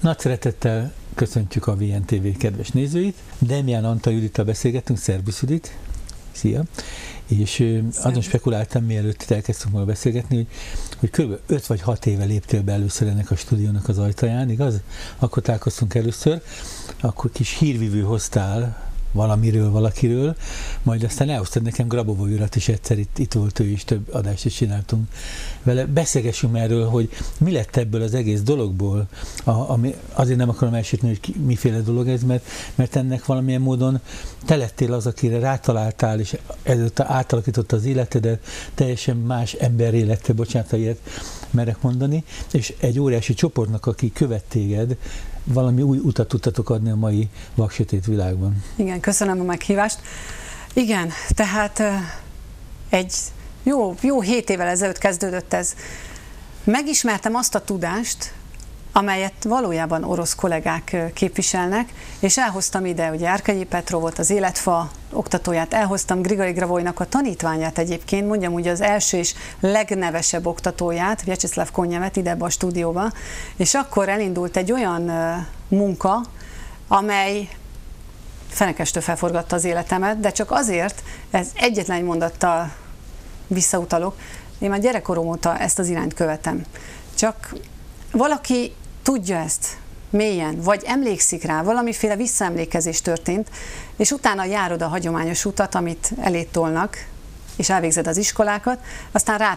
Nagy szeretettel köszöntjük a VNTV kedves nézőit. Demján-Antal Judittal beszélgettünk, szervusz Judit. Szia. És szervusz. Azon spekuláltam, mielőtt elkezdtünk volna beszélgetni, hogy kb. 5 vagy 6 éve léptél be először ennek a stúdiónak az ajtaján, igaz? Akkor találkoztunk először, akkor kis hírvívő hoztál valamiről, valakiről, majd aztán elhoztad nekem Grabovoj urat is egyszer, itt volt ő is, több adást is csináltunk vele. Beszélgessünk erről, hogy mi lett ebből az egész dologból, azért nem akarom elsütni, hogy miféle dolog ez, mert ennek valamilyen módon te lettél az, akire rátaláltál, és ezért átalakította az életedet, teljesen más emberré lettél, bocsánat, ilyet merek mondani, és egy óriási csoportnak, aki követ téged, valami új utat tudtatok adni a mai vaksötét világban. Igen, köszönöm a meghívást. Igen, tehát egy jó 7 évvel ezelőtt kezdődött ez. Megismertem azt a tudást, amelyet valójában orosz kollégák képviselnek, és elhoztam ide, ugye Arkagyij Petrovot, az életfa oktatóját, elhoztam Grigorij Grabovojnak a tanítványát egyébként, mondjam úgy az első és legnevesebb oktatóját, Vyacheslav Konyemet ide ebbe a stúdióba, és akkor elindult egy olyan munka, amely fenekestől felforgatta az életemet, de csak azért, ez egyetlen mondattal visszautalok, én már gyerekkorom óta ezt az irányt követem. Csak valaki tudja ezt mélyen, vagy emlékszik rá, valamiféle visszaemlékezés történt, és utána járod a hagyományos utat, amit eléd tolnak, és elvégzed az iskolákat, aztán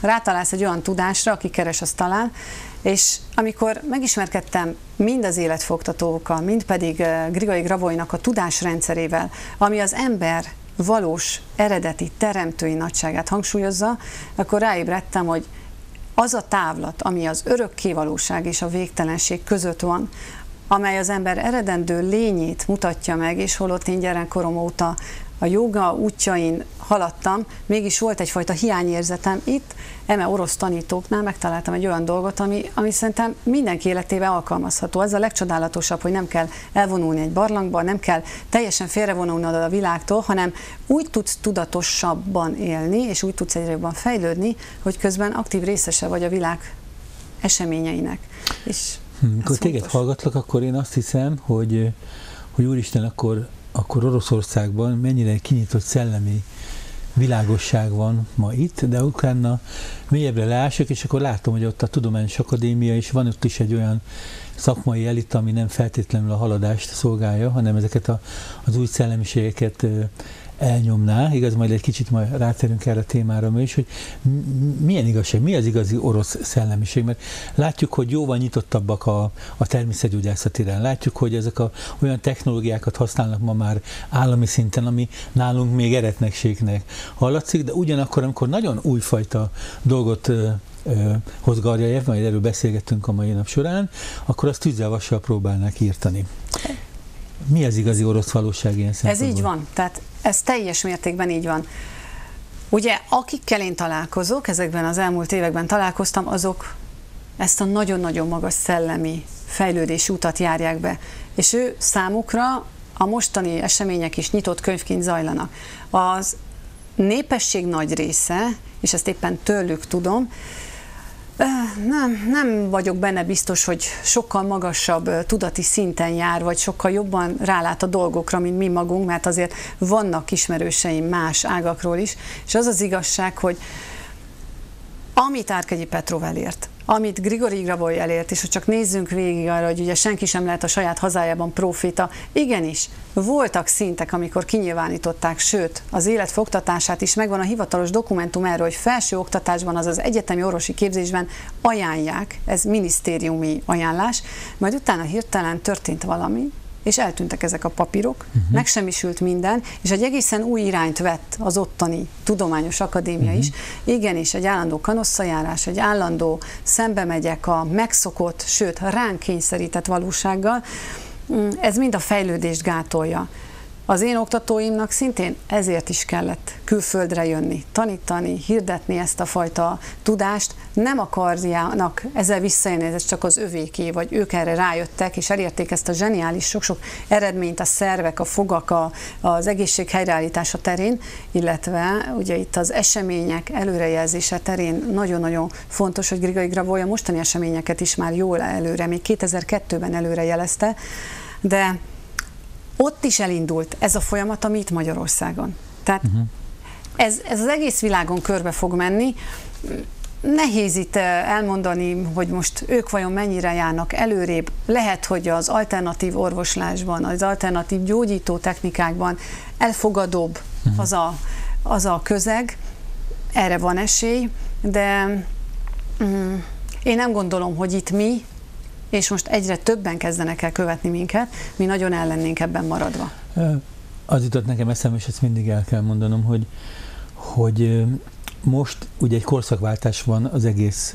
rátalálsz egy olyan tudásra, aki keres, azt talál, és amikor megismerkedtem mind az életfogtatókkal, mind pedig Grigorij Grabovojnak a tudásrendszerével, ami az ember valós, eredeti, teremtői nagyságát hangsúlyozza, akkor ráébredtem, hogy az a távlat, ami az örökkévalóság és a végtelenség között van, amely az ember eredendő lényét mutatja meg, és holott én gyerekkorom óta a jóga útjain haladtam, mégis volt egyfajta hiányérzetem itt, eme orosz tanítóknál megtaláltam egy olyan dolgot, ami szerintem mindenki életében alkalmazható. Ez a legcsodálatosabb, hogy nem kell elvonulni egy barlangba, nem kell teljesen félrevonulnod a világtól, hanem úgy tudsz tudatosabban élni, és úgy tudsz egyre jobban fejlődni, hogy közben aktív részese vagy a világ eseményeinek. És amikor téged hallgatlak, akkor én azt hiszem, hogy Úristen, akkor Oroszországban mennyire kinyitott szellemi világosság van ma itt, de utána mélyebbre leások, és akkor látom, hogy ott a Tudományos Akadémia, és van ott is egy olyan szakmai elit, ami nem feltétlenül a haladást szolgálja, hanem ezeket az új szellemiségeket elnyomná, igaz, majd egy kicsit majd ráterünk erre a témára is, hogy milyen igazság, mi az igazi orosz szellemiség, mert látjuk, hogy jóval nyitottabbak a természetgyógyászat irán, látjuk, hogy ezek olyan technológiákat használnak ma már állami szinten, ami nálunk még eretnekségnek hallatszik, de ugyanakkor, amikor nagyon újfajta dolgot hoz Garjajev, majd erről beszélgettünk a mai nap során, akkor azt tűzzel vassal próbálnák írtani. Mi az igazi orosz valóság ilyen szempontból? Ez így van, tehát ez teljes mértékben így van. Ugye, akikkel én találkozok, ezekben az elmúlt években találkoztam, azok ezt a nagyon-nagyon magas szellemi fejlődési utat járják be. És ő számukra a mostani események is nyitott könyvként zajlanak. Az népesség nagy része, és ezt éppen tőlük tudom, nem vagyok benne biztos, hogy sokkal magasabb tudati szinten jár, vagy sokkal jobban rálát a dolgokra, mint mi magunk, mert azért vannak ismerőseim más ágakról is, és az az igazság, hogy amit Arkagyij Petrov elért, amit Grigorij Grabovoj elért, és hogy csak nézzünk végig arra, hogy ugye senki sem lehet a saját hazájában profita. Igenis, voltak szintek, amikor kinyilvánították, sőt, az életfogtatását is, megvan a hivatalos dokumentum erről, hogy felső oktatásban, azaz egyetemi orvosi képzésben ajánlják, ez minisztériumi ajánlás, majd utána hirtelen történt valami, és eltűntek ezek a papírok, megsemmisült minden, és egy egészen új irányt vett az ottani tudományos akadémia is. Igenis, egy állandó kanosszajárás, egy állandó szembe megyek a megszokott, sőt ránk kényszerített valósággal, ez mind a fejlődést gátolja. Az én oktatóimnak szintén ezért is kellett külföldre jönni, tanítani, hirdetni ezt a fajta tudást. Nem akarjanak ezzel visszajönni, ez csak az övéké, vagy ők erre rájöttek, és elérték ezt a zseniális sok-sok eredményt a szervek, a fogak, az egészség helyreállítása terén, illetve ugye itt az események előrejelzése terén nagyon-nagyon fontos, hogy Grigorij Grabovoj a mostani eseményeket is már jól előre, még 2002-ben előrejelezte, de ott is elindult ez a folyamat, ami itt Magyarországon. Tehát ez az egész világon körbe fog menni. Nehéz itt elmondani, hogy most ők vajon mennyire járnak előrébb. Lehet, hogy az alternatív orvoslásban, az alternatív gyógyító technikákban elfogadóbb az a közeg. Erre van esély, de én nem gondolom, hogy itt mi, és most egyre többen kezdenek el követni minket, mi nagyon el lennénk ebben maradva. Az jutott nekem eszembe, és ezt mindig el kell mondanom, hogy most ugye egy korszakváltás van az egész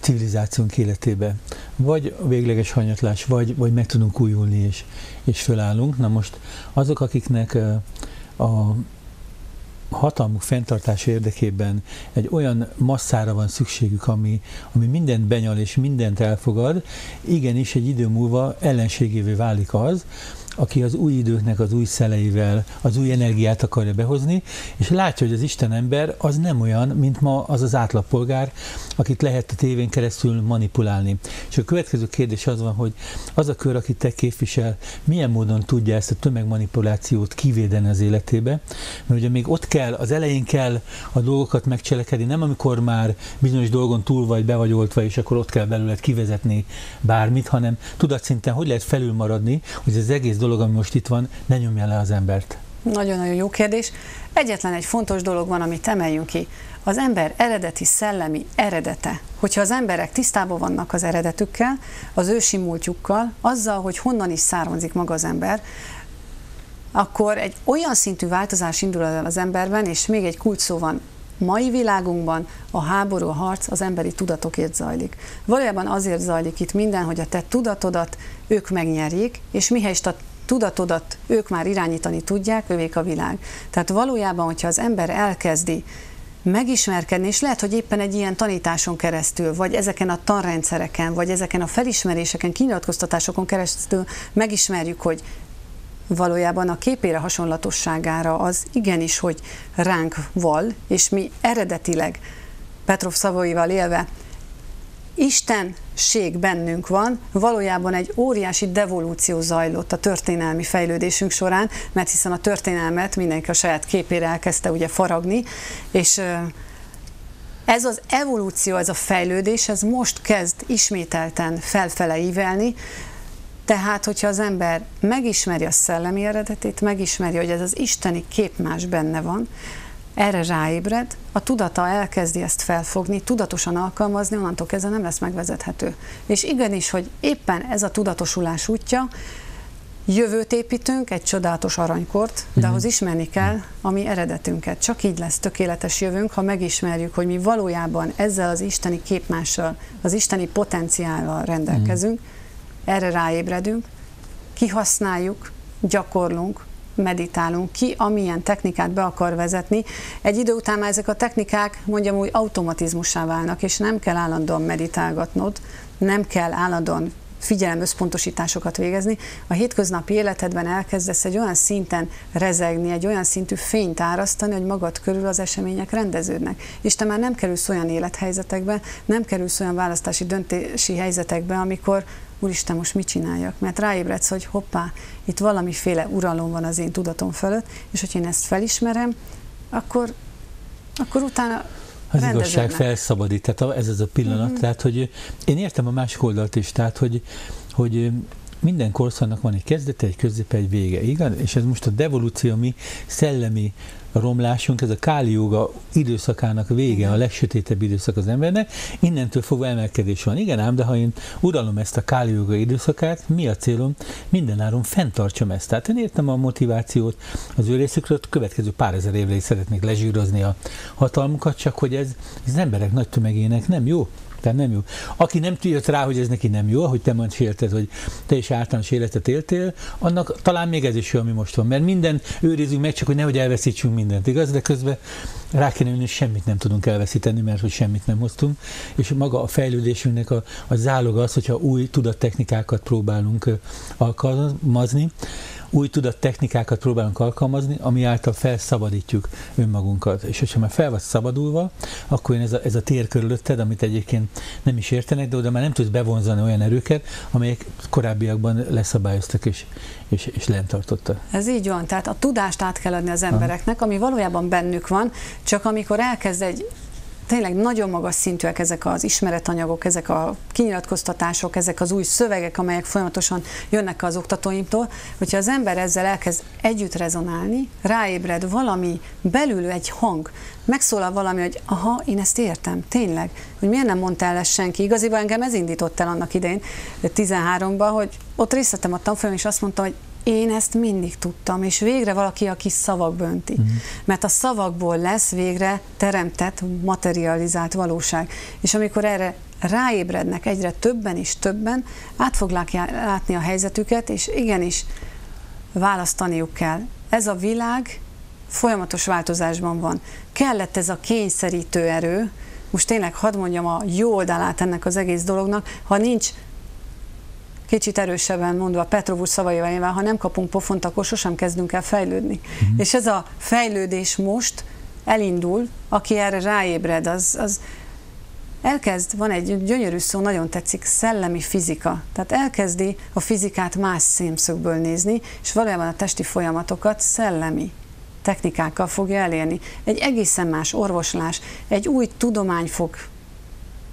civilizációnk életében. Vagy végleges hanyatlás, vagy meg tudunk újulni, és fölállunk. Na most azok, akiknek a hatalmuk fenntartása érdekében egy olyan masszára van szükségük, ami mindent benyal és mindent elfogad, igenis egy idő múlva ellenségévé válik az, aki az új időknek az új szeleivel, az új energiát akarja behozni, és látja, hogy az Isten ember az nem olyan, mint ma az az átlagpolgár, akit lehet a tévén keresztül manipulálni. És a következő kérdés az van, hogy az a kör, akit te képvisel, milyen módon tudja ezt a tömegmanipulációt kivédeni az életébe, mert ugye még ott kell, az elején kell a dolgokat megcselekedni, nem amikor már bizonyos dolgon túl vagy, be vagy oltva, és akkor ott kell belőled kivezetni bármit, hanem tudatszinten hogy lehet felülmaradni, hogy az egész dolog, ami most itt van, ne nyomja le az embert. Nagyon-nagyon jó kérdés. Egyetlen egy fontos dolog van, amit emeljünk ki. Az ember eredeti szellemi eredete. Hogyha az emberek tisztában vannak az eredetükkel, az ősi múltjukkal, azzal, hogy honnan is származik maga az ember, akkor egy olyan szintű változás indul el az emberben, és még egy kulcsszó van. Mai világunkban a háború, a harc az emberi tudatokért zajlik. Valójában azért zajlik itt minden, hogy a te tudatodat ők megnyerjék, és mihelyis a tudatodat ők már irányítani tudják, ővék a világ. Tehát valójában, hogyha az ember elkezdi megismerkedni, és lehet, hogy éppen egy ilyen tanításon keresztül, vagy ezeken a tanrendszereken, vagy ezeken a felismeréseken, kinyilatkoztatásokon keresztül megismerjük, hogy valójában a képére hasonlatosságára az igenis, hogy ránk val, és mi eredetileg Petrov szavaival élve Istenség bennünk van, valójában egy óriási devolúció zajlott a történelmi fejlődésünk során, mert hiszen a történelmet mindenki a saját képére elkezdte ugye faragni, és ez az evolúció, ez a fejlődés, ez most kezd ismételten felfele ívelni. Tehát, hogyha az ember megismeri a szellemi eredetét, megismeri, hogy ez az isteni képmás benne van, erre ráébred, a tudata elkezdi ezt felfogni, tudatosan alkalmazni, onnantól kezdve nem lesz megvezethető. És igenis, hogy éppen ez a tudatosulás útja, jövőt építünk, egy csodálatos aranykort, de ahhoz ismerni kell a mi eredetünket. Csak így lesz tökéletes jövőnk, ha megismerjük, hogy mi valójában ezzel az isteni képmással, az isteni potenciállal rendelkezünk, erre ráébredünk, kihasználjuk, gyakorlunk, meditálunk ki, amilyen technikát be akar vezetni. Egy idő után már ezek a technikák, mondjam úgy, automatizmussá válnak, és nem kell állandóan meditálgatnod, nem kell állandóan figyelemösszpontosításokat végezni. A hétköznapi életedben elkezdesz egy olyan szinten rezegni, egy olyan szintű fényt árasztani, hogy magad körül az események rendeződnek. És te már nem kerülsz olyan élethelyzetekbe, nem kerülsz olyan választási döntési helyzetekbe, amikor úristen, most mit csináljak? Mert ráébredsz, hogy hoppá, itt valamiféle uralom van az én tudatom fölött, és hogy én ezt felismerem, akkor utána az igazság felszabadít, tehát ez az a pillanat, tehát hogy én értem a másik oldalt is, tehát hogy minden korszaknak van egy kezdete, egy középe, egy vége, igen, és ez most a devolúció, ami szellemi romlásunk, ez a káli jóga időszakának vége, a legsötétebb időszak az embernek, innentől fogva emelkedés van. Igen ám, de ha én uralom ezt a káli jóga időszakát, mi a célom? Mindenáron fenntartsam ezt. Tehát én értem a motivációt az ő részükről, a következő pár ezer évre is szeretnék lezsírozni a hatalmukat, csak hogy ez az emberek nagy tömegének nem jó. Nem jó. Aki nem jött rá, hogy ez neki nem jó, ahogy te most élted, hogy te is általános életet éltél, annak talán még ez is jó, ami most van. Mert minden őrizzünk meg, csak hogy nehogy elveszítsünk mindent, igaz? De közben rá kéne ülni, semmit nem tudunk elveszíteni, mert hogy semmit nem hoztunk. És maga a fejlődésünknek a záloga az, hogyha új tudattechnikákat próbálunk alkalmazni, új tudattechnikákat próbálunk alkalmazni, ami által felszabadítjuk önmagunkat. És hogyha már fel vagy szabadulva, akkor ez a tér körülötted, amit egyébként nem is értenek, de oda már nem tudsz bevonzani olyan erőket, amelyek korábbiakban leszabályoztak és lentartottak. Ez így van, tehát a tudást át kell adni az embereknek, ami valójában bennük van, csak amikor elkezd egy tényleg nagyon magas szintűek ezek az ismeretanyagok, ezek a kinyilatkoztatások, ezek az új szövegek, amelyek folyamatosan jönnek az oktatóimtól, hogyha az ember ezzel elkezd együtt rezonálni, ráébred valami belül egy hang, megszólal valami, hogy aha, én ezt értem, tényleg, hogy miért nem mondta el ezt senki. Igaziban engem ez indított el annak idején, 13-ban, hogy ott részt vettem a tanfolyamon, és azt mondtam, hogy én ezt mindig tudtam, és végre valaki, aki szavakba önti. Mert a szavakból lesz végre teremtett, materializált valóság. És amikor erre ráébrednek egyre többen és többen, át fogják látni a helyzetüket, és igenis választaniuk kell. Ez a világ folyamatos változásban van. Kellett ez a kényszerítő erő, most tényleg hadd mondjam a jó oldalát ennek az egész dolognak, ha nincs, kicsit erősebben mondva, Petrov úr szavaival élve, ha nem kapunk pofont, akkor sosem kezdünk el fejlődni. És ez a fejlődés most elindul, aki erre ráébred, az elkezd, van egy gyönyörű szó, nagyon tetszik, szellemi fizika. Tehát elkezdi a fizikát más szemszögből nézni, és valójában a testi folyamatokat szellemi technikákkal fogja elérni. Egy egészen más orvoslás, egy új tudomány fog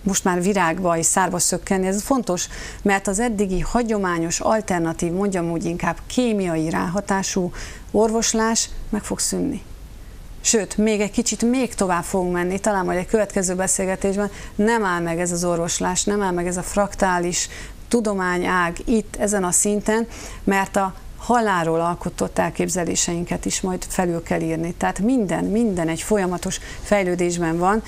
most már virágba és szárba szökkenni, ez fontos, mert az eddigi hagyományos, alternatív, mondjam úgy inkább kémiai ráhatású orvoslás meg fog szűnni. Sőt, még egy kicsit még tovább fogunk menni, talán majd egy következő beszélgetésben nem áll meg ez az orvoslás, nem áll meg ez a fraktális tudományág itt, ezen a szinten, mert a halálról alkotott elképzeléseinket is majd felül kell írni. Tehát minden egy folyamatos fejlődésben van,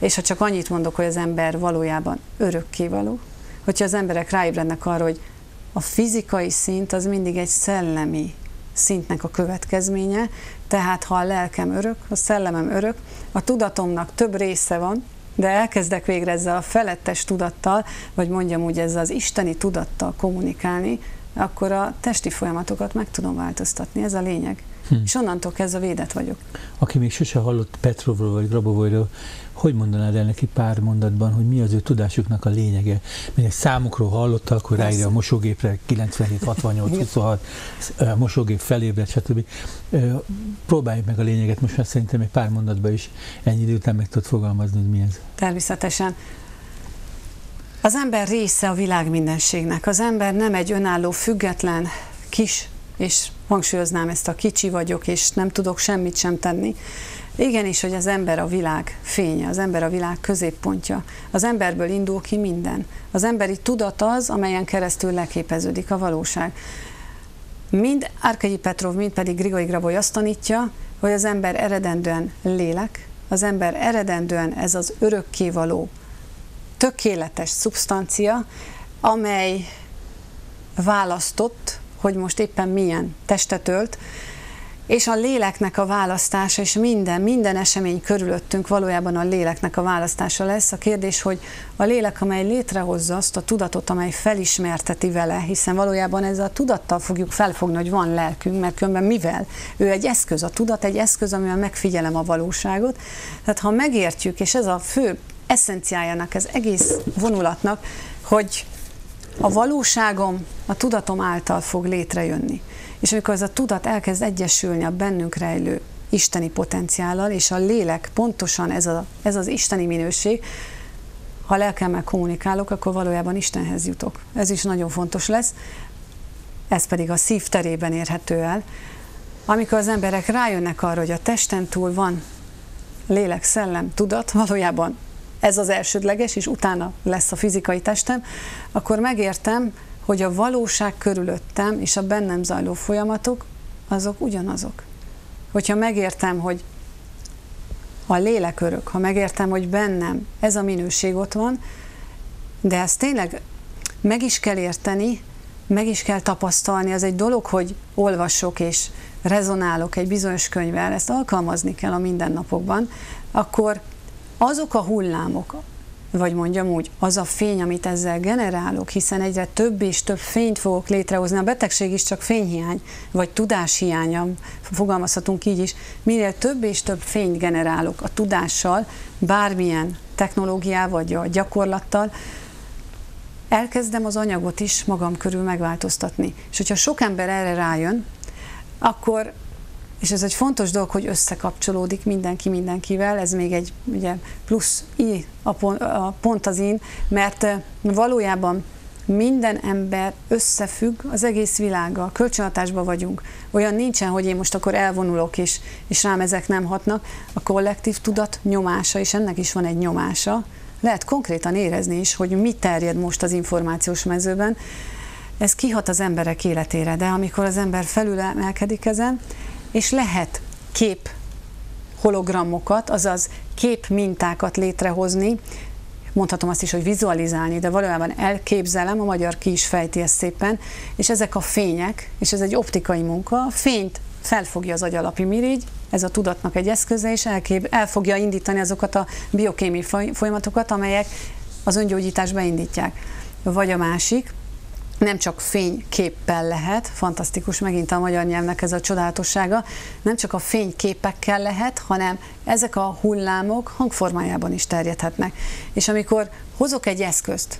és ha csak annyit mondok, hogy az ember valójában örökkévaló, hogyha az emberek ráébrednek arra, hogy a fizikai szint az mindig egy szellemi szintnek a következménye, tehát ha a lelkem örök, a szellemem örök, a tudatomnak több része van, de elkezdek végre ezzel a felettes tudattal, vagy mondjam úgy ezzel az isteni tudattal kommunikálni, akkor a testi folyamatokat meg tudom változtatni, ez a lényeg. És onnantól kezdve védett vagyok. Aki még sose hallott Petrovról vagy Grabovojról, hogy mondanád el neki pár mondatban, hogy mi az ő tudásuknak a lényege? Mert számukról hallottak, akkor ráírja a mosógépre 97, 68, 26, a mosógép felébred, stb. Próbáljuk meg a lényeget, most már szerintem egy pár mondatban is ennyi idő után meg tudod fogalmazni, hogy mi ez. Természetesen. Az ember része a világ mindenségnek. Az ember nem egy önálló, független, kis, és hangsúlyoznám ezt a kicsi vagyok, és nem tudok semmit sem tenni. Igenis, hogy az ember a világ fénye, az ember a világ középpontja. Az emberből indul ki minden. Az emberi tudat az, amelyen keresztül leképeződik a valóság. Mind Arkagyij Petrov, mind pedig Grigorij Grabovoj azt tanítja, hogy az ember eredendően lélek, az ember eredendően ez az örökkévaló, tökéletes szubstancia, amely választott, hogy most éppen milyen testet ölt, és a léleknek a választása, és minden esemény körülöttünk valójában a léleknek a választása lesz. A kérdés, hogy a lélek, amely létrehozza azt a tudatot, amely felismerteti vele, hiszen valójában ezzel a tudattal fogjuk felfogni, hogy van lelkünk, mert különben mivel? Ő egy eszköz, a tudat egy eszköz, amivel megfigyelem a valóságot. Tehát ha megértjük, és ez a fő eszenciájának, ez egész vonulatnak, hogy a valóságom a tudatom által fog létrejönni. És amikor ez a tudat elkezd egyesülni a bennünk rejlő isteni potenciállal, és a lélek pontosan ez az isteni minőség, ha lelkemmel kommunikálok, akkor valójában Istenhez jutok. Ez is nagyon fontos lesz, ez pedig a szív terében érhető el. Amikor az emberek rájönnek arra, hogy a testen túl van lélek, szellem, tudat, valójában ez az elsődleges, és utána lesz a fizikai testem, akkor megértem, hogy a valóság körülöttem és a bennem zajló folyamatok, azok ugyanazok. Hogyha megértem, hogy a lélek örök, ha megértem, hogy bennem ez a minőség ott van, de ezt tényleg meg is kell érteni, meg is kell tapasztalni, az egy dolog, hogy olvasok és rezonálok egy bizonyos könyvvel, ezt alkalmazni kell a mindennapokban, akkor azok a hullámok, vagy mondjam úgy, az a fény, amit ezzel generálok, hiszen egyre több és több fényt fogok létrehozni, a betegség is csak fényhiány, vagy tudáshiánya, fogalmazhatunk így is, minél több és több fényt generálok a tudással, bármilyen technológiával, vagy a gyakorlattal, elkezdem az anyagot is magam körül megváltoztatni. És hogyha sok ember erre rájön, akkor, és ez egy fontos dolog, hogy összekapcsolódik mindenki mindenkivel, ez még egy ugye, plusz i a pont az in, mert valójában minden ember összefügg az egész világgal, kölcsönhatásban vagyunk. Olyan nincsen, hogy én most akkor elvonulok, és rám ezek nem hatnak. A kollektív tudat nyomása, és ennek is van egy nyomása, lehet konkrétan érezni is, hogy mi terjed most az információs mezőben. Ez kihat az emberek életére, de amikor az ember felülemelkedik ezen, és lehet kép hologramokat, azaz képmintákat létrehozni, mondhatom azt is, hogy vizualizálni, de valójában elképzelem, a magyar ki is fejti ezt szépen, és ezek a fények, és ez egy optikai munka, a fényt felfogja az agyalapi mirigy, ez a tudatnak egy eszköze, és el fogja indítani azokat a biokémiai folyamatokat, amelyek az öngyógyítást beindítják. Vagy a másik, nem csak fényképpel lehet, fantasztikus megint a magyar nyelvnek ez a csodálatossága, nem csak a fényképekkel lehet, hanem ezek a hullámok hangformájában is terjedhetnek. És amikor hozok egy eszközt,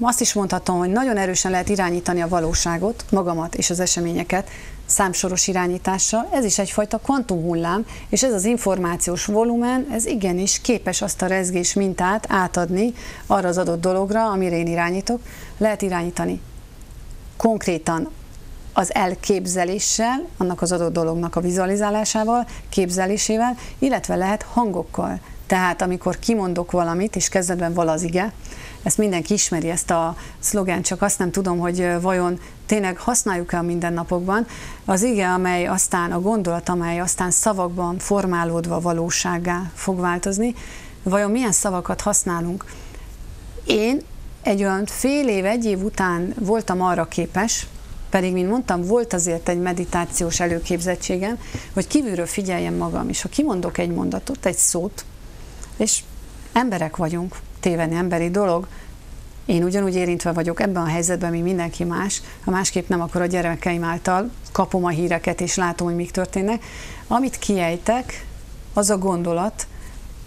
azt is mondhatom, hogy nagyon erősen lehet irányítani a valóságot, magamat és az eseményeket számsoros irányítással, ez is egyfajta kvantumhullám, és ez az információs volumen, ez igenis képes azt a rezgés mintát átadni arra az adott dologra, amire én irányítok, lehet irányítani konkrétan az elképzeléssel, annak az adott dolognak a vizualizálásával, képzelésével, illetve lehet hangokkal. Tehát amikor kimondok valamit, és kezdetben valazige, ezt mindenki ismeri, ezt a szlogent, csak azt nem tudom, hogy vajon tényleg használjuk-e a mindennapokban. Az ige, amely aztán a gondolat, amely aztán szavakban formálódva valósággá fog változni, vajon milyen szavakat használunk? Én egy olyan fél év, egy év után voltam arra képes, pedig, mint mondtam, volt azért egy meditációs előképzettségem, hogy kívülről figyeljem magam is. Ha kimondok egy mondatot, egy szót, és emberek vagyunk, tévedni emberi dolog, én ugyanúgy érintve vagyok ebben a helyzetben, mint mindenki más, ha másképp nem, akkor a gyermekeim által kapom a híreket, és látom, hogy mik történnek. Amit kiejtek, az a gondolat,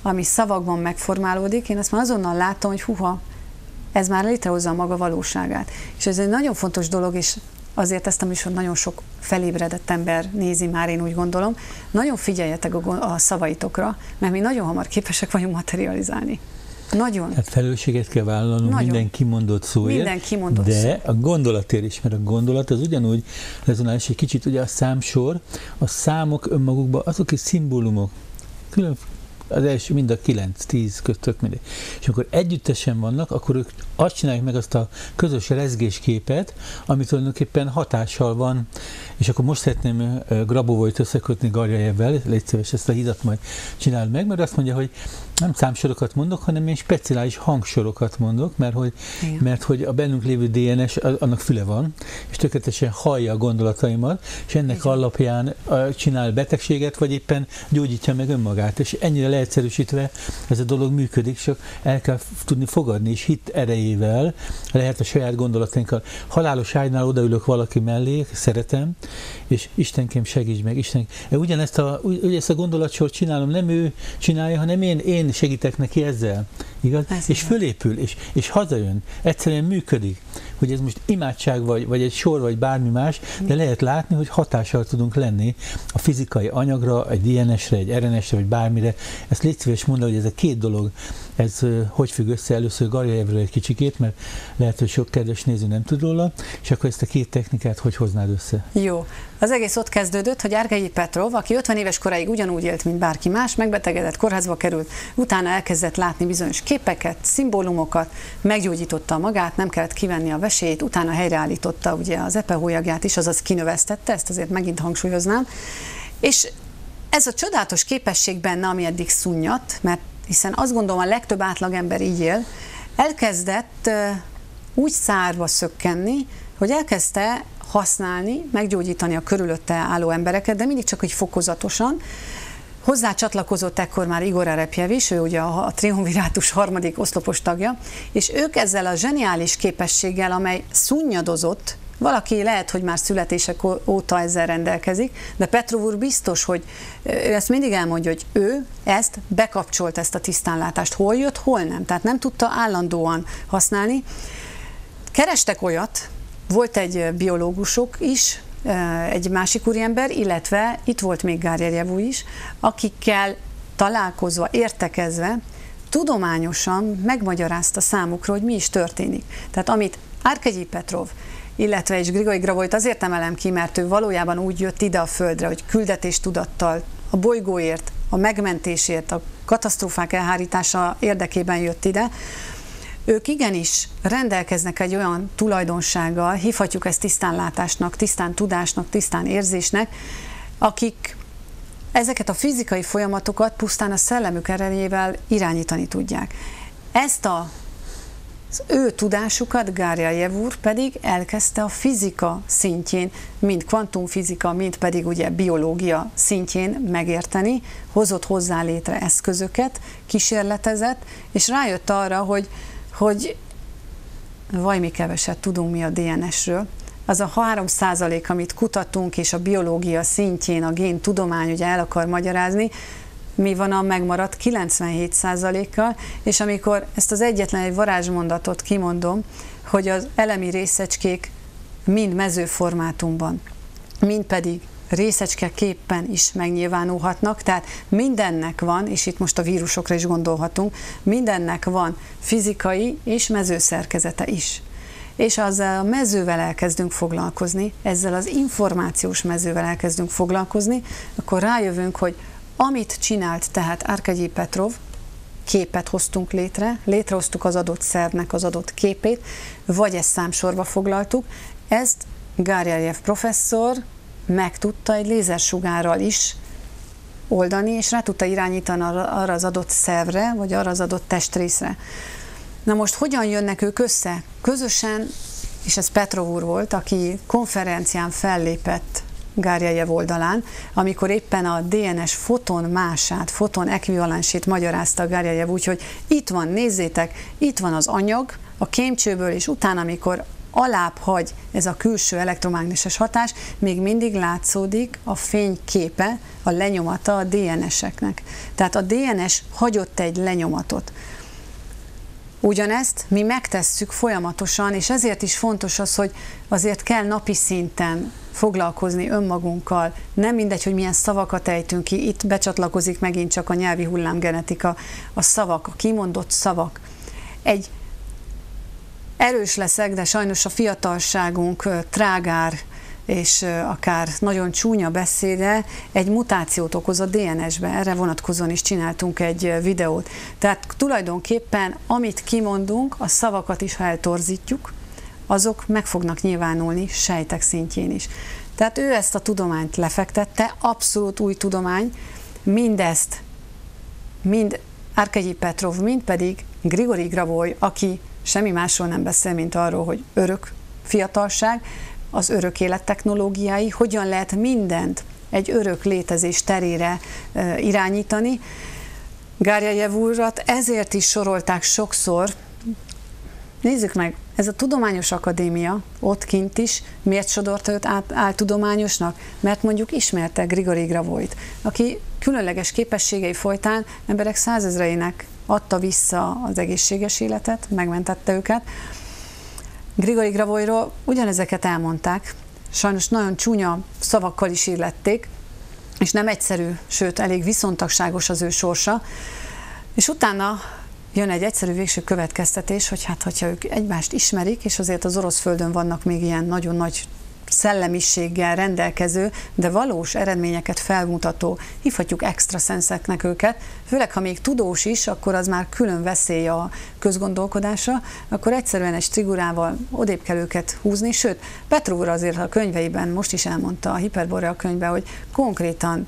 ami szavakban megformálódik, én azt már azonnal látom, hogy huha, ez már létrehozza maga valóságát. És ez egy nagyon fontos dolog, és azért ezt a műsor nagyon sok felébredett ember nézi már, én úgy gondolom. Nagyon figyeljetek a szavaitokra, mert mi nagyon hamar képesek vagyunk materializálni. Nagyon. Tehát felelősséget kell vállalnunk minden kimondott szóért, de a gondolatért is, mert a gondolat az ugyanúgy rezonális egy kicsit, ugye a számsor, a számok önmagukban, azok is szimbólumok, különféle. Az első mind a 9-10 köztök mindig. És akkor együttesen vannak, akkor ők azt csinálják meg azt a közös rezgésképet, amit tulajdonképpen hatással van. És akkor most szeretném Grabovojt összekötni Garjajevvel, légy szíves, ezt a hidat majd csináld meg, mert azt mondja, hogy nem számsorokat mondok, hanem én speciális hangsorokat mondok, mert hogy a bennünk lévő DNS, annak füle van, és tökéletesen hallja a gondolataimat, és ennek alapján csinál betegséget, vagy éppen gyógyítja meg önmagát. És ennyire leegyszerűsítve ez a dolog működik, csak el kell tudni fogadni, és hit erejével lehet a saját gondolatainkkal. Halálos ágynál odaülök valaki mellé, szeretem, és Istenkém segíts meg, ugyanezt a gondolatsort csinálom, nem ő csinálja, hanem én segítek neki ezzel, igaz? Ez és fölépül, és hazajön, egyszerűen működik. hogy ez most imádság vagy egy sor, vagy bármi más, de lehet látni, hogy hatással tudunk lenni a fizikai anyagra, egy DNS-re, egy RNS-re, vagy bármire. Ezt légy szíves mondani, hogy ez a két dolog, ez hogy függ össze. Először Garjajevről egy kicsikét, mert lehet, hogy sok kedves néző nem tud róla, és akkor ezt a két technikát hogy hoznád össze? Jó. Az egész ott kezdődött, hogy Arkagyij Petrov, aki 50 éves koráig ugyanúgy élt, mint bárki más, megbetegedett, kórházba került, utána elkezdett látni bizonyos képeket, szimbólumokat, meggyógyította magát, nem kellett kivenni a vesélyt, utána helyreállította ugye az epehólyagját is, azaz kinövesztette, ezt azért megint hangsúlyoznám. És ez a csodálatos képesség benne, ami eddig szunnyadt, mert hiszen azt gondolom, a legtöbb átlagember így él, elkezdett úgy szárba szökkenni, hogy elkezdte használni, meggyógyítani a körülötte álló embereket, de mindig csak úgy fokozatosan. Hozzá csatlakozott ekkor már Igor Repjev is, ő ugye a triumvirátus harmadik oszlopos tagja, és ők ezzel a zseniális képességgel, amely szunnyadozott, valaki lehet, hogy már születések óta ezzel rendelkezik, de Petrov úr biztos, hogy ő ezt mindig elmondja, hogy ő ezt bekapcsolt, ezt a tisztánlátást. Hol jött, hol nem. Tehát nem tudta állandóan használni. Kerestek olyat, volt egy biológusok is, egy másik úriember, illetve itt volt még Garjajev is, akikkel találkozva, értekezve, tudományosan megmagyarázta számukra, hogy mi is történik. Tehát amit Arkagyij Petrov, illetve is Grigorij Grabovojt azért emelem ki, mert ő valójában úgy jött ide a földre, hogy küldetéstudattal, a bolygóért, a megmentésért, a katasztrófák elhárítása érdekében jött ide. Ők igenis rendelkeznek egy olyan tulajdonsággal, hívhatjuk ezt tisztánlátásnak, tisztán tudásnak, tisztán érzésnek, akik ezeket a fizikai folyamatokat pusztán a szellemük erejével irányítani tudják. Ezt az ő tudásukat Garjajev úr pedig elkezdte a fizika szintjén, mind kvantumfizika, mind pedig ugye biológia szintjén megérteni, hozott hozzá létre eszközöket, kísérletezett, és rájött arra, hogy vajmi keveset tudunk mi a DNS-ről. Az a 3%, amit kutatunk, és a biológia szintjén a géntudomány ugye el akar magyarázni, mi van a megmaradt 97%-kal, és amikor ezt az egyetlen egy varázsmondatot kimondom, hogy az elemi részecskék mind mezőformátumban, mind pedig részecskeképpen is megnyilvánulhatnak, tehát mindennek van, és itt most a vírusokra is gondolhatunk, mindennek van fizikai és mezőszerkezete is. És azzal a mezővel elkezdünk foglalkozni, ezzel az információs mezővel elkezdünk foglalkozni, akkor rájövünk, hogy amit csinált tehát Arkagyij Petrov, képet hoztunk létre, létrehoztuk az adott szervnek az adott képét, vagy ezt számsorba foglaltuk, ezt Garjajev professzor meg tudta egy lézersugárral is oldani, és rá tudta irányítani arra az adott szervre, vagy arra az adott testrészre. Na most hogyan jönnek ők össze? Közösen, és ez Petrov úr volt, aki konferencián fellépett Garjajev oldalán, amikor éppen a DNS fotonmását, foton ekvivalensét magyarázta Garjajev, úgyhogy itt van, nézzétek, itt van az anyag a kémcsőből, és utána, amikor alább hagy ez a külső elektromágneses hatás, még mindig látszódik a fényképe, a lenyomata a DNS-eknek. Tehát a DNS hagyott egy lenyomatot. Ugyanezt mi megtesszük folyamatosan, és ezért is fontos az, hogy azért kell napi szinten foglalkozni önmagunkkal. Nem mindegy, hogy milyen szavakat ejtünk ki, itt becsatlakozik megint csak a nyelvi hullámgenetika, a szavak, a kimondott szavak. Egy erős leszek, de sajnos a fiatalságunk trágár és akár nagyon csúnya beszéde egy mutációt okoz a DNS-be, erre vonatkozóan is csináltunk egy videót. Tehát tulajdonképpen amit kimondunk, a szavakat is, ha eltorzítjuk, azok meg fognak nyilvánulni sejtek szintjén is. Tehát ő ezt a tudományt lefektette, abszolút új tudomány, mindezt, mind Arkagyij Petrov, mind pedig Grigorij Grabovoj, aki semmi másról nem beszél, mint arról, hogy örök fiatalság, az örök élet technológiái, hogyan lehet mindent egy örök létezés terére irányítani. Garjajev urat ezért is sorolták sokszor. Nézzük meg, ez a Tudományos Akadémia ott kint is, miért sodort őt áltudományosnak? Mert mondjuk ismerte Grigorij Grabovojt, aki különleges képességei folytán emberek százezreinek adta vissza az egészséges életet, megmentette őket. Grigorij Grabovojról ugyanezeket elmondták, sajnos nagyon csúnya szavakkal is illették, és nem egyszerű, sőt elég viszontagságos az ő sorsa, és utána jön egy egyszerű végső következtetés, hogy hát, hogyha ők egymást ismerik, és azért az orosz földön vannak még ilyen nagyon nagy szellemiséggel rendelkező, de valós eredményeket felmutató, hívhatjuk extraszenszeknek őket, főleg ha még tudós is, akkor az már külön veszély a közgondolkodásra, akkor egyszerűen egy strigurával odébb kell őket húzni, sőt, Petrovra azért a könyveiben, most is elmondta a Hiperborea könyve, hogy konkrétan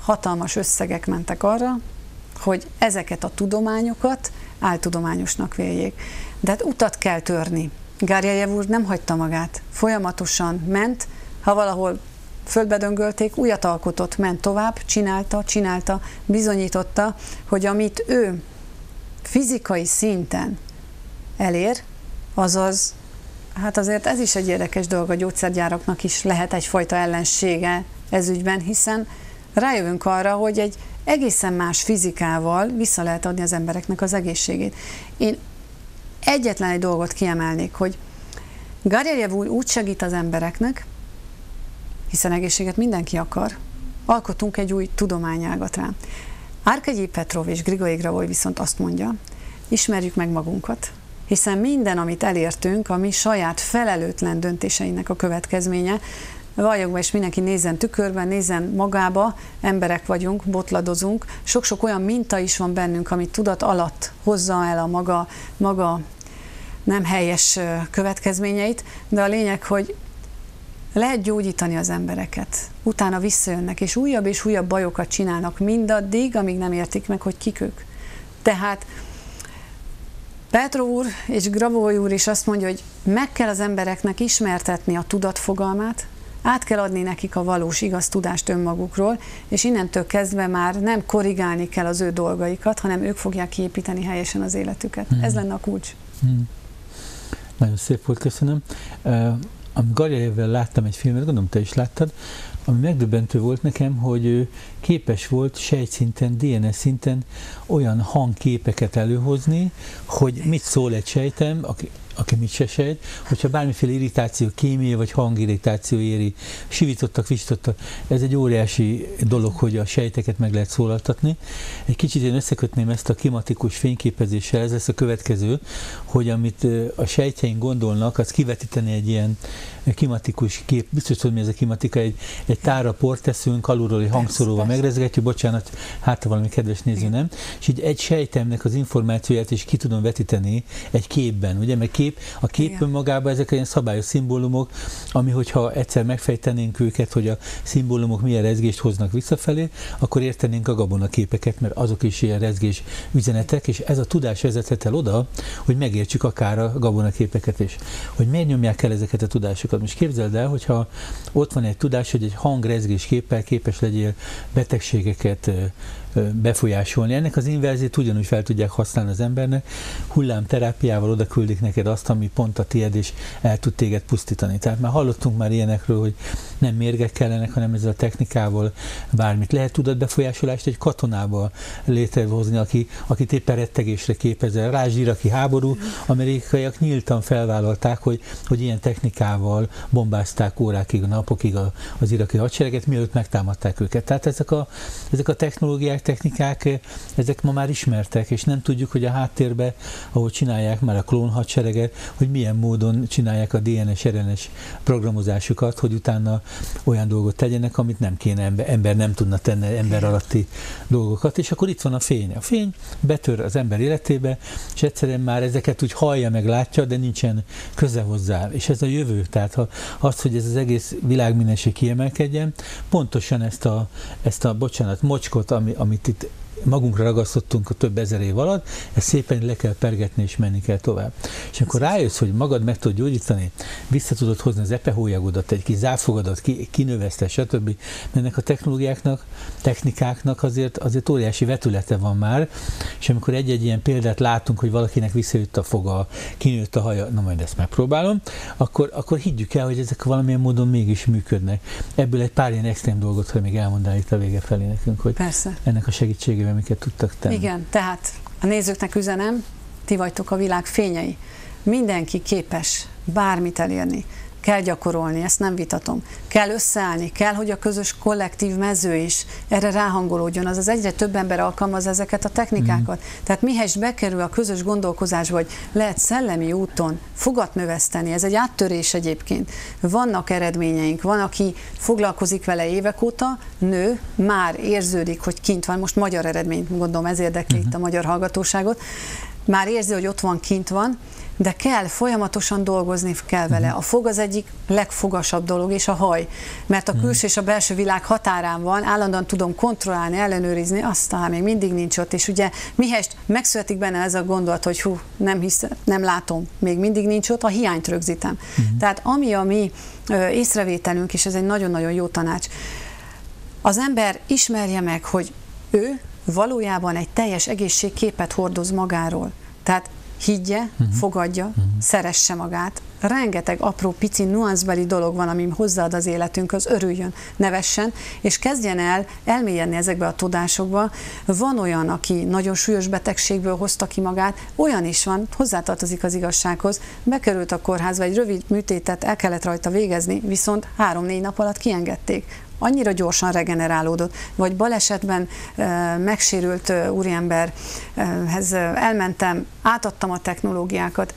hatalmas összegek mentek arra, hogy ezeket a tudományokat áltudományosnak véljék. De hát utat kell törni. Garjajev úr nem hagyta magát, folyamatosan ment, ha valahol földbe döngölték, újat alkotott, ment tovább, csinálta, bizonyította, hogy amit ő fizikai szinten elér, azaz, hát azért ez is egy érdekes dolog, a gyógyszergyáraknak is lehet egyfajta ellensége ezügyben, hiszen rájövünk arra, hogy egy egészen más fizikával vissza lehet adni az embereknek az egészségét. Én egyetlen egy dolgot kiemelnék, hogy Garjajev úr úgy segít az embereknek, hiszen egészséget mindenki akar, alkotunk egy új tudományágat rá. Arkagyij Petrov és Grigorij Grabovoj viszont azt mondja, ismerjük meg magunkat, hiszen minden, amit elértünk, a mi saját felelőtlen döntéseinek a következménye, valljuk be, és mindenki nézzen tükörben, nézzen magába, emberek vagyunk, botladozunk, sok-sok olyan minta is van bennünk, amit tudat alatt hozza el a maga nem helyes következményeit, de a lényeg, hogy lehet gyógyítani az embereket, utána visszajönnek, és újabb bajokat csinálnak mindaddig, amíg nem értik meg, hogy kik ők. Tehát Petrov úr és Grabovoj úr is azt mondja, hogy meg kell az embereknek ismertetni a tudatfogalmát, át kell adni nekik a valós, igaz tudást önmagukról, és innentől kezdve már nem korrigálni kell az ő dolgaikat, hanem ők fogják kiépíteni helyesen az életüket. Ez lenne a kulcs. Nagyon szép volt, köszönöm. Garjajevvel láttam egy filmet, gondolom te is láttad, ami megdöbbentő volt nekem, hogy ő képes volt sejtszinten, DNS szinten olyan hangképeket előhozni, hogy mit szól egy sejtem, aki mit se sejt, hogyha bármiféle irritáció, kémia vagy hangirritáció éri, sivítottak. Ez egy óriási dolog, hogy a sejteket meg lehet szólaltatni. Egy kicsit én összekötném ezt a kimatikus fényképezéssel, ez lesz a következő, hogy amit a sejtjeink gondolnak, az kivetíteni egy ilyen kimatikus kép, biztos hogy mi ez a kimatika, egy tálra port teszünk, alulról egy hangszóróval megrezgetjük, bocsánat, hát valami kedves néző, nem? És így egy sejtemnek az információját is ki tudom vetíteni egy képben, ugye? Mert a kép önmagában ezek olyan szabályos szimbólumok, ami hogyha egyszer megfejtenénk őket, hogy a szimbólumok milyen rezgést hoznak visszafelé, akkor értenénk a gabonaképeket, mert azok is ilyen rezgés üzenetek, és ez a tudás vezethet el oda, hogy megértsük akár a gabonaképeket is. Hogy miért nyomják el ezeket a tudásokat? Most képzeld el, hogyha ott van egy tudás, hogy egy hangrezgésképpel képes legyél betegségeket befolyásolni. Ennek az inverzét ugyanúgy fel tudják használni az embernek, hullámterápiával oda küldik neked azt, ami pont a tied, és el tud téged pusztítani. Tehát már hallottunk már ilyenekről, hogy nem mérgek kellenek, hanem ezzel a technikával bármit. Lehet tudatbefolyásolást egy katonával létrehozni, akit éppen rettegésre képezel. Rázs-iraki háború, amerikaiak nyíltan felvállalták, hogy ilyen technikával bombázták órákig, napokig az iraki hadsereget, mielőtt megtámadták őket. Tehát ezek a technológiák, technikák, ezek ma már ismertek, és nem tudjuk, hogy a háttérbe, ahol csinálják már a klónhadsereget, hogy milyen módon csinálják a DNS-RNS programozásukat, hogy utána olyan dolgot tegyenek, amit nem kéne, ember nem tudna tenni, ember alatti dolgokat, és akkor itt van a fény. A fény betör az ember életébe, és egyszerűen már ezeket úgy hallja, meg látja, de nincsen köze hozzá, és ez a jövő, tehát az, hogy ez az egész világmindenség kiemelkedjen, pontosan ezt a bocsánat, mocskot, amit itt magunkra ragasztottunk a több ezer év alatt, ezt szépen le kell pergetni, és menni kell tovább. És akkor rájössz, hogy magad meg tudod gyógyítani, vissza tudod hozni az epehólyagodat, egy kis záfogadat, kinöveszted, stb. Ennek a technológiáknak, technikáknak azért óriási vetülete van már, és amikor egy-egy ilyen példát látunk, hogy valakinek visszajött a foga, kinőtt a haja, na majd ezt megpróbálom, akkor higgyük el, hogy ezek valamilyen módon mégis működnek. Ebből egy pár ilyen extrém dolgot, hogy még elmondál itt a vége felé nekünk, hogy persze. Ennek a segítségével amiket tudtak tenni. Igen, tehát a nézőknek üzenem, ti vagytok a világ fényei. Mindenki képes bármit elérni. Kell gyakorolni, ezt nem vitatom. Kell összeállni, kell, hogy a közös kollektív mező is erre ráhangolódjon. Azaz egyre több ember alkalmaz ezeket a technikákat. Tehát mihez bekerül a közös gondolkozás, vagy lehet szellemi úton fogatműveszteni, ez egy áttörés egyébként. Vannak eredményeink, van, aki foglalkozik vele évek óta, nő, már érződik, hogy kint van, most magyar eredményt gondolom, ez érdekli itt a magyar hallgatóságot, már érzi, hogy ott van, kint van, de kell, folyamatosan dolgozni kell vele. A fog az egyik legfogasabb dolog, és a haj. Mert a külső és a belső világ határán van, állandóan tudom kontrollálni, ellenőrizni, aztán még mindig nincs ott. És ugye mihelyest megszületik benne ez a gondolat, hogy hú, nem hiszem, nem látom, még mindig nincs ott, a hiányt rögzítem. Tehát ami a mi észrevételünk, és ez egy nagyon-nagyon jó tanács, az ember ismerje meg, hogy ő valójában egy teljes egészségképet hordoz magáról. Tehát higgye, fogadja, szeresse magát. Rengeteg apró, pici, nuanszbeli dolog van, ami hozzáad az életünkhöz, örüljön, nevessen, és kezdjen el elmélyedni ezekbe a tudásokba. Van olyan, aki nagyon súlyos betegségből hozta ki magát, olyan is van, hozzátartozik az igazsághoz, bekerült a kórházba, egy rövid műtétet el kellett rajta végezni, viszont 3-4 nap alatt kiengedték. Annyira gyorsan regenerálódott, vagy balesetben megsérült úriemberhez elmentem, átadtam a technológiákat,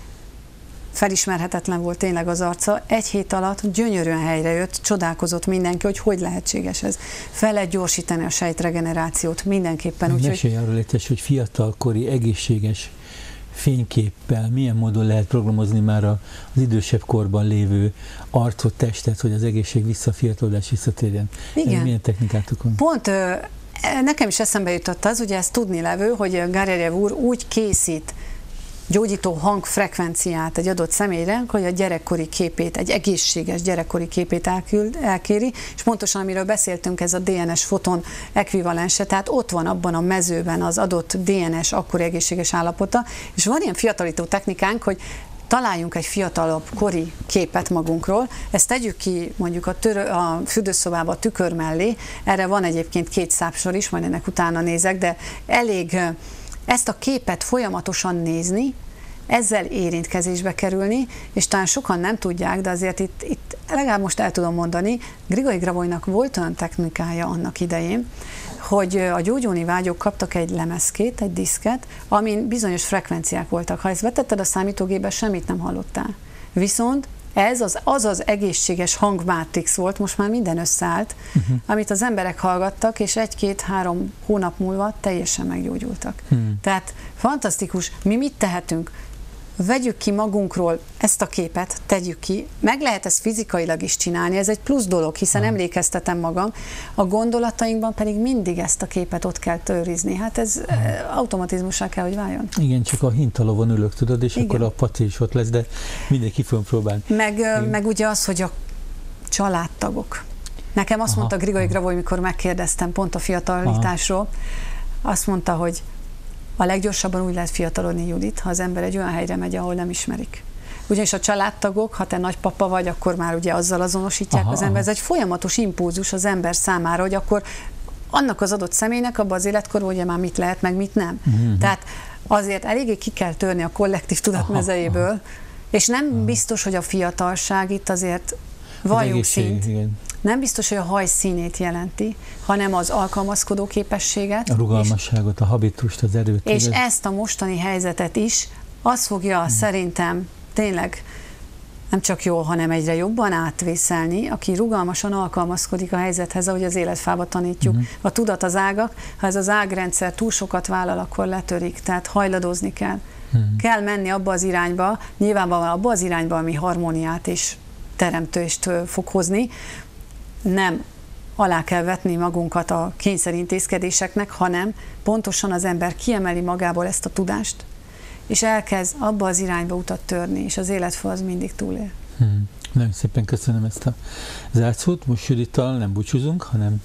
felismerhetetlen volt tényleg az arca, egy hét alatt gyönyörűen helyrejött, csodálkozott mindenki, hogy hogy lehetséges ez. Fel lehet gyorsítani a sejtregenerációt mindenképpen. Mesélj arról létes, hogy fiatalkori egészséges fényképpel milyen módon lehet programozni már az idősebb korban lévő arcot, testet, hogy az egészség visszafiatalodás visszatérjen. Igen. Milyen technikátok van? Pont nekem is eszembe jutott az, ugye ezt tudni levő, hogy Garjajev úr úgy készít gyógyító hangfrekvenciát egy adott személyre, hogy a gyerekkori képét, egy egészséges gyerekkori képét elkéri, és pontosan amiről beszéltünk, ez a DNS foton ekvivalense, tehát ott van abban a mezőben az adott DNS akkori egészséges állapota, és van ilyen fiatalító technikánk, hogy találjunk egy fiatalabb kori képet magunkról, ezt tegyük ki mondjuk a fürdőszobába a tükör mellé, erre van egyébként 2 szápsor is, majd ennek utána nézek, de elég ezt a képet folyamatosan nézni, ezzel érintkezésbe kerülni, és talán sokan nem tudják, de azért itt legalább most el tudom mondani, Grigorij Grabovojnak volt olyan technikája annak idején, hogy a gyógyulni vágyók kaptak egy lemezkét, egy diszket, amin bizonyos frekvenciák voltak. Ha ezt betetted a számítógépbe, semmit nem hallottál. Viszont ez az egészséges hangmátrix volt, most már minden összeállt, amit az emberek hallgattak, és 1-2-3 hónap múlva teljesen meggyógyultak. Tehát fantasztikus, mi mit tehetünk? Vegyük ki magunkról ezt a képet, tegyük ki, meg lehet ezt fizikailag is csinálni, ez egy plusz dolog, hiszen emlékeztetem magam, a gondolatainkban pedig mindig ezt a képet ott kell őrizni, hát ez automatizmussá kell, hogy váljon. Igen, csak a hintalovon ülök, tudod, és igen, akkor a paci is ott lesz, de mindenki fogom próbálni. Meg ugye az, hogy a családtagok. Nekem azt mondta Grigorij Grabovoj, mikor megkérdeztem pont a fiatalításról, azt mondta, hogy a leggyorsabban úgy lehet fiatalodni, Judit, ha az ember egy olyan helyre megy, ahol nem ismerik. Ugyanis a családtagok, ha te nagypapa vagy, akkor már ugye azzal azonosítják az ember. Ez egy folyamatos impulzus az ember számára, hogy akkor annak az adott személynek abban az életkorban ugye már mit lehet, meg mit nem. Tehát azért eléggé ki kell törni a kollektív tudatmezejéből, és nem biztos, hogy a fiatalság itt azért valljuk szint. Nem biztos, hogy a haj színét jelenti, hanem az alkalmazkodó képességet. A rugalmasságot, a habitust, az erőt. És ezt a mostani helyzetet is, az fogja szerintem tényleg nem csak jól, hanem egyre jobban átvészelni, aki rugalmasan alkalmazkodik a helyzethez, ahogy az életfába tanítjuk. A tudat az ágak, ha ez az ágrendszer túl sokat vállal, akkor letörik, tehát hajladozni kell. Kell menni abba az irányba, nyilvánvalóan abba az irányba, ami harmóniát és teremtést fog hozni, nem alá kell vetni magunkat a kényszerintézkedéseknek, hanem pontosan az ember kiemeli magából ezt a tudást, és elkezd abba az irányba utat törni, és az életfa az mindig túlél. Nagyon szépen köszönöm ezt a zárszót. Most Judittal nem búcsúzunk, hanem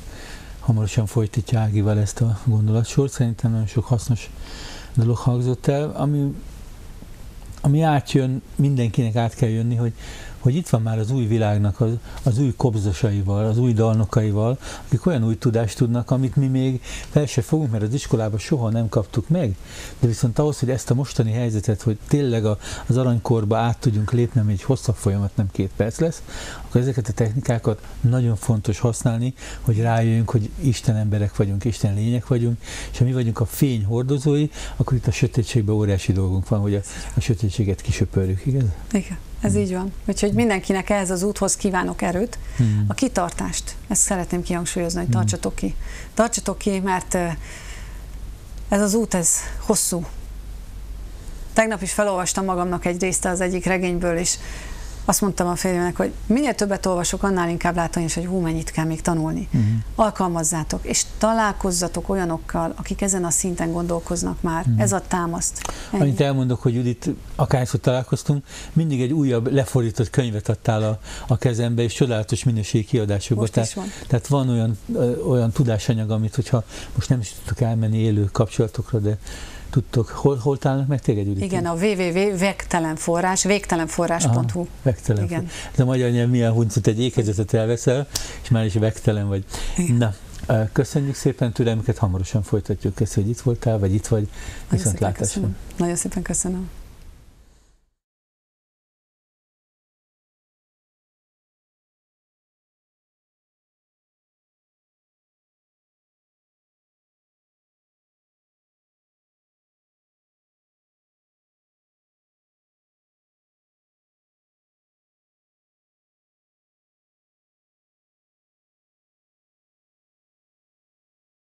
hamarosan folytatja Ágival ezt a gondolatsort. Szerintem nagyon sok hasznos dolog hangzott el, ami átjön, mindenkinek át kell jönni, hogy hogy itt van már az új világnak az új kobzosaival, az új dalnokaival, akik olyan új tudást tudnak, amit mi még fel se fogunk, mert az iskolában soha nem kaptuk meg. De viszont ahhoz, hogy ezt a mostani helyzetet, hogy tényleg az aranykorba át tudjunk lépni, ami egy hosszabb folyamat, nem 2 perc lesz, akkor ezeket a technikákat nagyon fontos használni, hogy rájöjjünk, hogy Isten emberek vagyunk, Isten lények vagyunk, és ha mi vagyunk a fény hordozói, akkor itt a sötétségben óriási dolgunk van, hogy a sötétséget kisöpörjük, igaz? Igen. Ez így van. Úgyhogy mindenkinek ehhez az úthoz kívánok erőt. A kitartást, ezt szeretném kihangsúlyozni, hogy tartsatok ki. Tartsatok ki, mert ez az út, ez hosszú. Tegnap is felolvastam magamnak egy részt az egyik regényből, és azt mondtam a férjemnek, hogy minél többet olvasok, annál inkább látom is, hogy hú, mennyit kell még tanulni. Alkalmazzátok, és találkozzatok olyanokkal, akik ezen a szinten gondolkoznak már. Ez ad támaszt. Ennyi. Amit elmondok, hogy Judit, akárhogy találkoztunk, mindig egy újabb lefordított könyvet adtál a kezembe, és csodálatos minőségi kiadásokban. Tehát van olyan tudásanyag, amit, hogyha most nem is tudtuk elmenni élő kapcsolatokra, de tudtok, hol találnak meg téged, Judit? Igen, a www.vegtelenforrás.hu. Ez a magyar nyelv milyen huncut, egy ékezetet elveszel, és már is vegtelen vagy. Igen. Na, köszönjük szépen türelmüket, hamarosan folytatjuk. Köszönjük, hogy itt voltál, vagy itt vagy. Viszontlátásra. Nagyon szépen köszönöm.